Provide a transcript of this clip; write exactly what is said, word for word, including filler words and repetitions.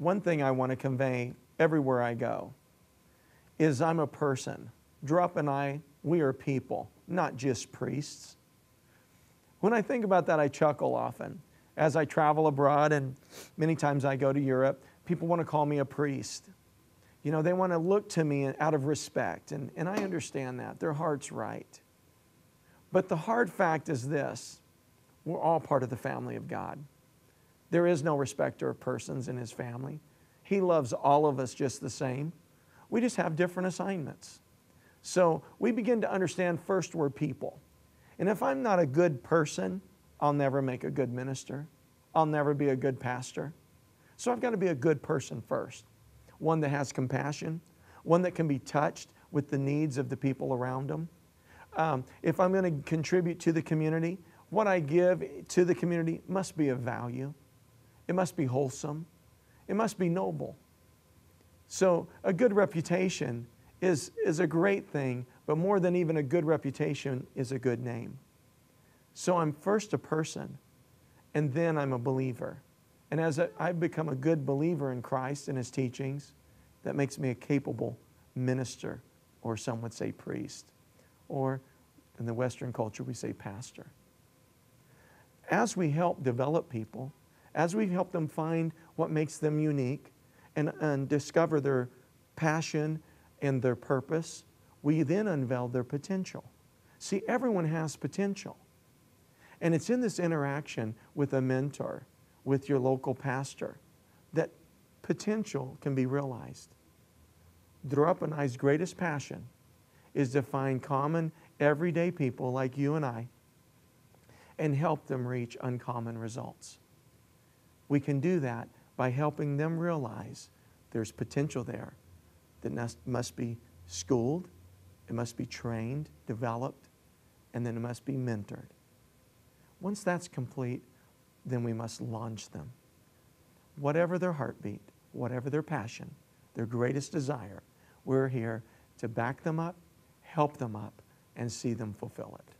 one thing I want to convey everywhere I go is I'm a person. Drupp and I, we are people, not just priests. When I think about that, I chuckle often. As I travel abroad, and many times I go to Europe, people want to call me a priest. You know, they want to look to me out of respect, and, and I understand that. Their heart's right. But the hard fact is this: we're all part of the family of God. There is no respecter of persons in His family. He loves all of us just the same. We just have different assignments. So we begin to understand, first, we're people. And if I'm not a good person, I'll never make a good minister. I'll never be a good pastor. So I've got to be a good person first. One that has compassion, one that can be touched with the needs of the people around them. Um, if I'm going to contribute to the community, what I give to the community must be of value. It must be wholesome. It must be noble. So a good reputation is, is a great thing, but more than even a good reputation is a good name. So I'm first a person, and then I'm a believer. And as a, I've become a good believer in Christ and His teachings, that makes me a capable minister, or some would say priest, or in the Western culture we say pastor. As we help develop people, as we help them find what makes them unique and, and discover their passion and their purpose, we then unveil their potential. See, everyone has potential. And it's in this interaction with a mentor, with your local pastor, that potential can be realized. Drupa and I's greatest passion is to find common, everyday people like you and I and help them reach uncommon results. We can do that by helping them realize there's potential there that must be schooled, it must be trained, developed, and then it must be mentored. Once that's complete, then we must launch them. Whatever their heartbeat, whatever their passion, their greatest desire, we're here to back them up, help them up, and see them fulfill it.